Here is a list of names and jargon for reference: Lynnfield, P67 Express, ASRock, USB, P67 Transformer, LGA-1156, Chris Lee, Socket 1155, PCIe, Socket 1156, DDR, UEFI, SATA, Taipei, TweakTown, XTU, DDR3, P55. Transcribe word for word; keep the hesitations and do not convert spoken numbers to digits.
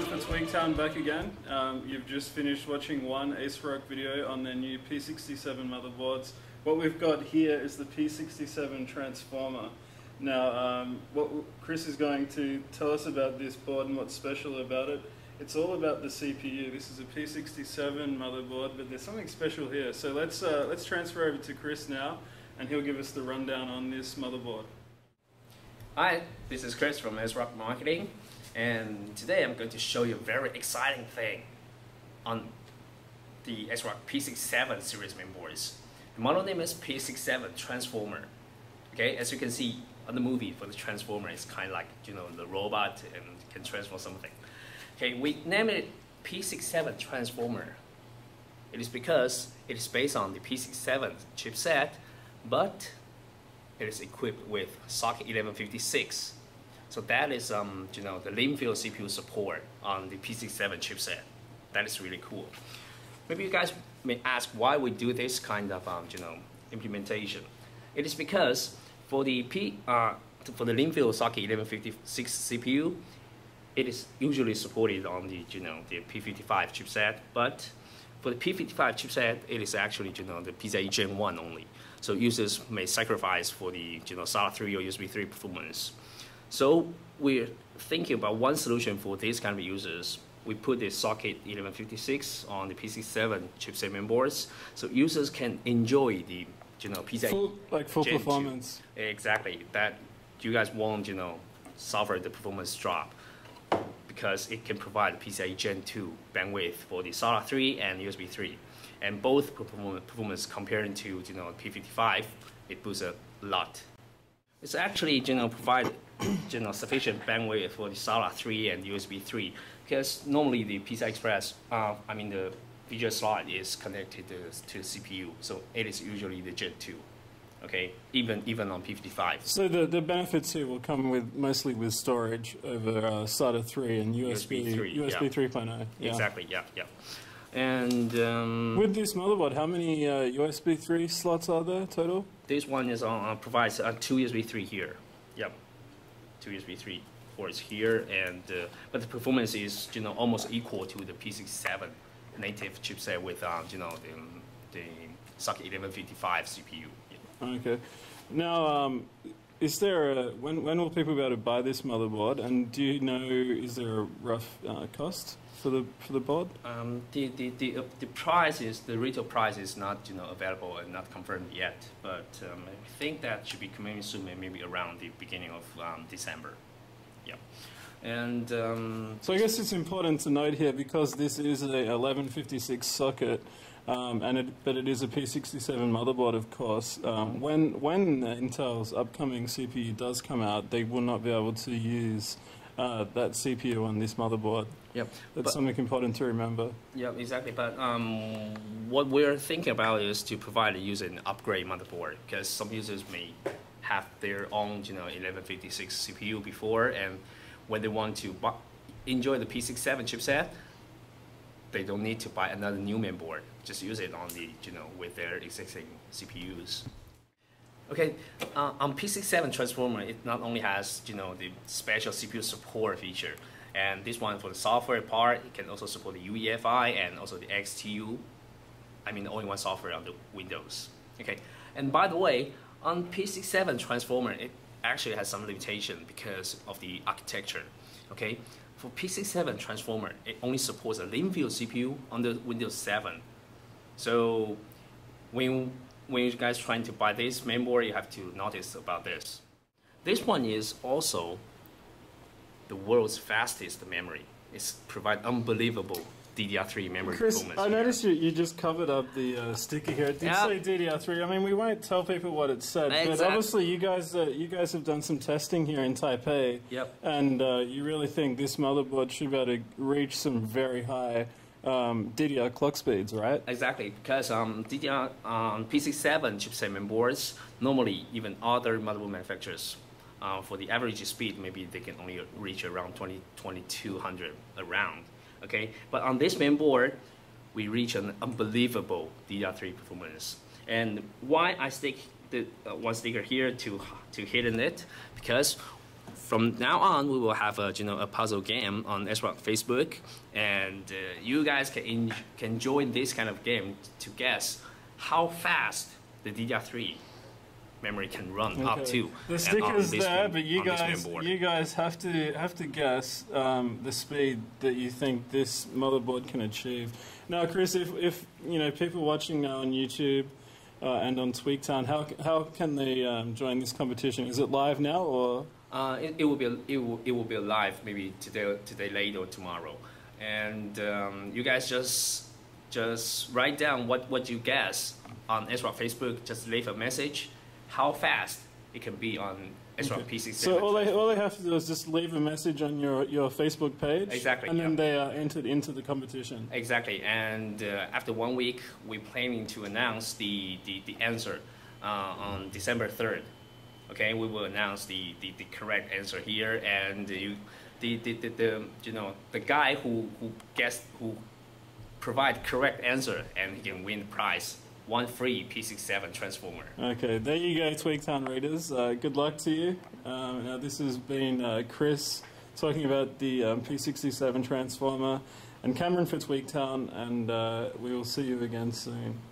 Cameron for TweakTown back again. Um, you've just finished watching one ASRock video on their new P sixty-seven motherboards. What we've got here is the P sixty-seven Transformer. Now, um, what Chris is going to tell us about this board and what's special about it, it's all about the C P U. This is a P sixty-seven motherboard, but there's something special here. So let's, uh, let's transfer over to Chris now, and he'll give us the rundown on this motherboard. Hi, this is Chris from ASRock Marketing, and today I'm going to show you a very exciting thing on the ASRock P sixty-seven series mainboards. The model name is P sixty-seven Transformer. Okay, as you can see on the movie, for the Transformer, it's kind of like, you know, the robot and can transform something. Okay, we named it P sixty-seven Transformer. It is because it is based on the P sixty-seven chipset, but it is equipped with Socket eleven fifty-six, so that is um you know the Lynnfield C P U support on the P sixty-seven chipset. That is really cool. Maybe you guys may ask why we do this kind of um you know implementation. It is because for the P uh for the Lynnfield Socket eleven fifty-six C P U, it is usually supported on the you know the P fifty-five chipset, but for the P fifty-five chipset, it is actually you know the PCIe Gen one only. So users may sacrifice for the you know SATA three or U S B three performance. So we're thinking about one solution for these kind of users. We put the Socket eleven fifty-six on the P sixty-seven chipset mainboards, so users can enjoy the you know PCIe full, like full performance. Exactly, that you guys won't you know suffer the performance drop, because it can provide PCIe Gen two bandwidth for the SATA three and U S B three. And both performance comparing to you know P fifty-five, it boosts a lot. It's actually you know provide you know sufficient bandwidth for the SATA three and U S B three, because normally the PCI Express, uh, I mean the visual slot is connected to, to the C P U, so it is usually the Gen two. Okay, even even on P fifty-five. So the the benefits here will come with mostly with storage over uh, SATA three and U S B three. U S B three point oh. Yeah. Exactly. Yeah. Yeah. And um, with this motherboard, how many uh, U S B three slots are there total? This one is on uh, provides uh, two U S B three here. Yep, two U S B three ports here, and uh, but the performance is you know almost equal to the P sixty-seven native chipset with um, you know the the Socket eleven fifty-five C P U. Yeah. Okay, now. Um, Is there a, when, when will people be able to buy this motherboard, and do you know, is there a rough uh, cost for the, for the board? Um, the, the, the, uh, the price is, the retail price is not, you know, available and not confirmed yet, but um, I think that should be coming soon, maybe around the beginning of um, December. Yeah. And um, so I guess it's important to note here, because this is a eleven fifty-six socket, Um, and it, but it is a P sixty-seven motherboard, of course. Um, when when Intel's upcoming C P U does come out, they will not be able to use uh, that C P U on this motherboard. Yep, that's but, something important to remember. Yeah, exactly. But um, what we're thinking about is to provide the user an upgrade motherboard, because some users may have their own, you know, eleven fifty-six C P U before, and when they want to bu enjoy the P sixty-seven chipset, they don't need to buy another new mainboard. Just use it on the, you know, with their existing C P Us. Okay, uh, on P sixty-seven Transformer, it not only has, you know, the special C P U support feature, and this one for the software part, it can also support the U E F I and also the X T U, I mean, all-in-one software on the Windows. Okay, and by the way, on P sixty-seven Transformer, it actually has some limitation because of the architecture. Okay, for P sixty-seven Transformer, it only supports a Lynnfield C P U under Windows seven. So when, when you guys trying to buy this mainboard, you have to notice about this. This one is also the world's fastest memory. It's provide unbelievable D D R three memory Chris, performance. I here. noticed you, you just covered up the uh, sticker here. It did yep. say D D R three. I mean, we won't tell people what it said, exactly. But obviously you guys, uh, you guys have done some testing here in Taipei, yep. and uh, you really think this motherboard should be able to reach some very high Um, D D R clock speeds, right? Exactly, because um, D D R um, P sixty-seven chipset mainboards, normally even other motherboard manufacturers, uh, for the average speed, maybe they can only reach around twenty, twenty-two hundred around. Okay, but on this mainboard, we reach an unbelievable D D R three performance. And why I stick the uh, one sticker here to to hidden it, because from now on, we will have a you know a puzzle game on ASRock Facebook, and uh, you guys can in, can join this kind of game to guess how fast the D D R three memory can run okay. up to. The sticker's there, but you guys you guys have to have to guess um, the speed that you think this motherboard can achieve. Now, Chris, if if you know people watching now on YouTube. Uh, and on TweakTown, how how can they um, join this competition? Is it live now, or uh, it, it will be it will it will be live maybe today today late or tomorrow, and um, you guys just just write down what what you guess on ASRock Facebook. Just leave a message, how fast it can be on ASRock okay. P sixty-seven. So all they all they have to do is just leave a message on your your Facebook page, exactly, and then yeah. they are entered into the competition. Exactly, and uh, after one week, we're planning to announce the the, the answer uh, on December third. Okay, we will announce the, the, the correct answer here, and you, the, the the the you know the guy who who guessed who provide correct answer, and he can win the prize. One free P sixty-seven Transformer. Okay, there you go, TweakTown readers. Uh, good luck to you. Um, now, this has been uh, Chris talking about the um, P sixty-seven Transformer, and Cameron for TweakTown, and uh, we will see you again soon.